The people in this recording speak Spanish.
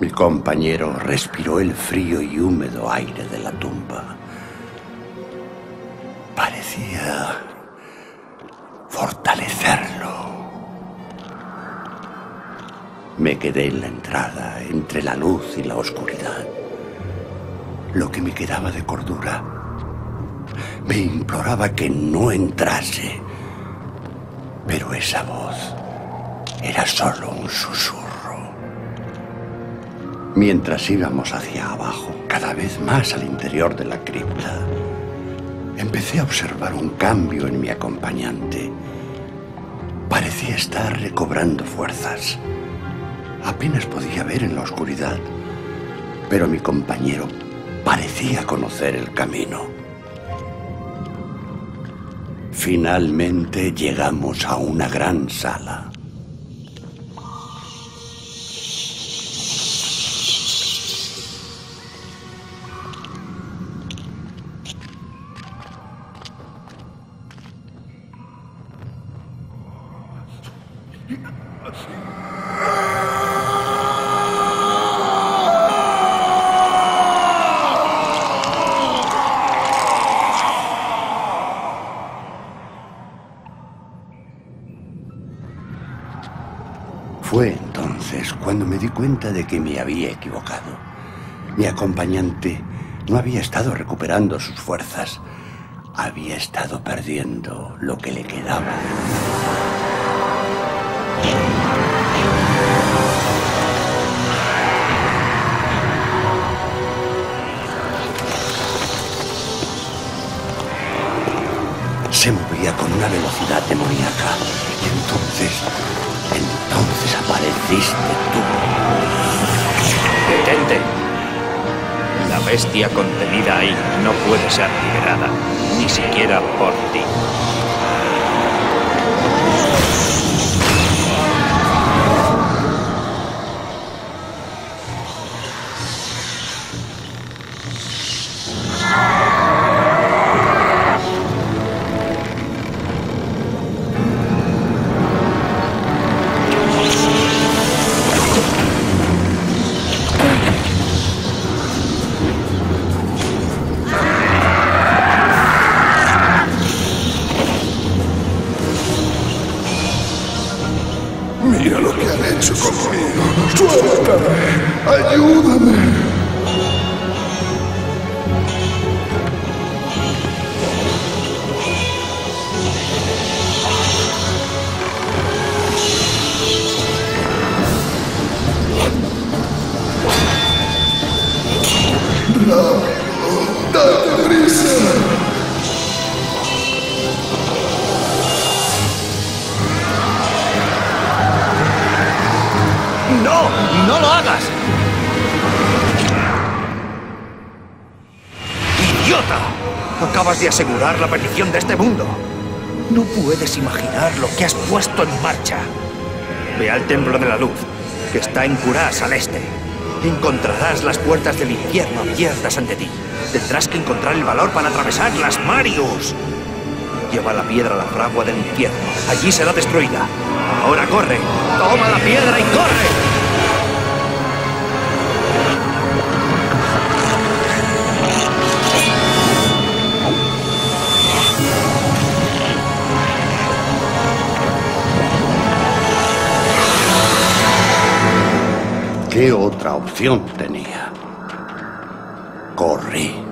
Mi compañero respiró el frío y húmedo aire de la tumba. Parecía fortalecerlo. Me quedé en la entrada, entre la luz y la oscuridad. Lo que me quedaba de cordura me imploraba que no entrase. Pero esa voz era solo un susurro. Mientras íbamos hacia abajo, cada vez más al interior de la cripta, empecé a observar un cambio en mi acompañante. Parecía estar recobrando fuerzas. Apenas podía ver en la oscuridad, pero mi compañero parecía conocer el camino. Finalmente llegamos a una gran sala. Fue entonces cuando me di cuenta de que me había equivocado. Mi acompañante no había estado recuperando sus fuerzas. Había estado perdiendo lo que le quedaba. Se movía con una velocidad demoníaca y entonces apareciste tú. ¡Detente! La bestia contenida ahí no puede ser liberada, ni siquiera por ti. De asegurar la perdición de este mundo. No puedes imaginar lo que has puesto en marcha. Ve al Templo de la Luz, que está en Curás al este. Encontrarás las puertas del infierno abiertas ante ti. Tendrás que encontrar el valor para atravesarlas, Marius. Lleva la piedra a la fragua del infierno. Allí será destruida. Ahora corre. Toma la piedra y corre. ¿Qué otra opción tenía? Corrí.